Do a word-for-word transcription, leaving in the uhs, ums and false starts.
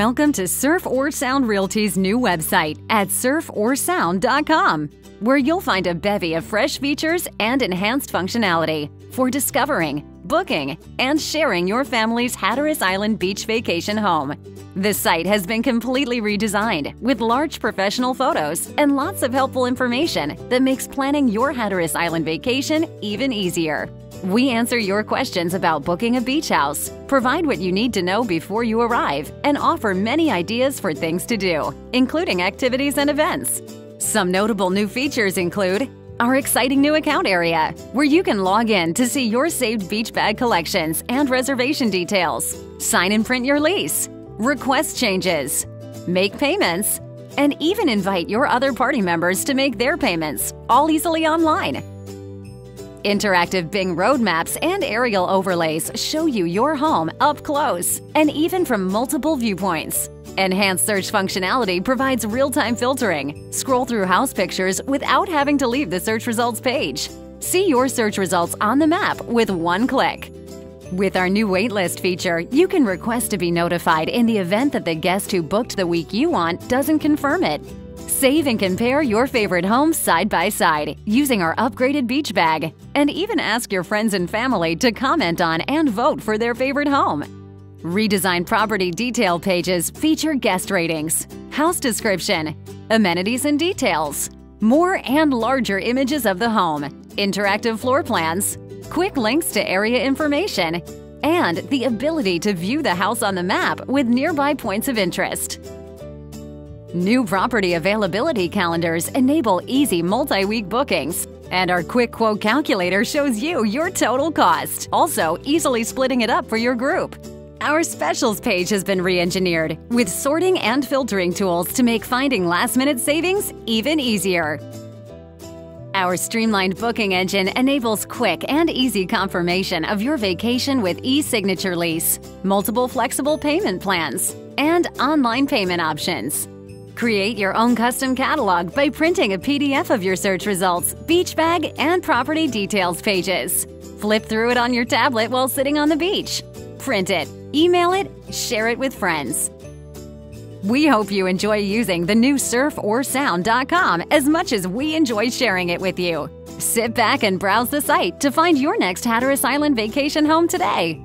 welcome to Surf or Sound Realty's new website at surf or sound dot com, where you'll find a bevy of fresh features and enhanced functionality for discovering, booking, and sharing your family's Hatteras Island beach vacation home. The site has been completely redesigned with large professional photos and lots of helpful information that makes planning your Hatteras Island vacation even easier. We answer your questions about booking a beach house, provide what you need to know before you arrive, and offer many ideas for things to do, including activities and events. Some notable new features include our exciting new account area, where you can log in to see your saved beach bag collections and reservation details, sign and print your lease, request changes, make payments, and even invite your other party members to make their payments, all easily online. Interactive Bing roadmaps and aerial overlays show you your home up close and even from multiple viewpoints. Enhanced search functionality provides real-time filtering. Scroll through house pictures without having to leave the search results page. See your search results on the map with one click. With our new waitlist feature, you can request to be notified in the event that the guest who booked the week you want doesn't confirm it. Save and compare your favorite homes side by side using our upgraded beach bag, and even ask your friends and family to comment on and vote for their favorite home. Redesigned property detail pages feature guest ratings, house description, amenities and details, more and larger images of the home, interactive floor plans, quick links to area information, and the ability to view the house on the map with nearby points of interest. New property availability calendars enable easy multi-week bookings, and our quick quote calculator shows you your total cost, also easily splitting it up for your group. Our specials page has been re-engineered with sorting and filtering tools to make finding last-minute savings even easier. Our streamlined booking engine enables quick and easy confirmation of your vacation with e-signature lease, multiple flexible payment plans, and online payment options. Create your own custom catalog by printing a P D F of your search results, beach bag, and property details pages. Flip through it on your tablet while sitting on the beach. Print it, email it, share it with friends. We hope you enjoy using the new surf or sound dot com as much as we enjoy sharing it with you. Sit back and browse the site to find your next Hatteras Island vacation home today.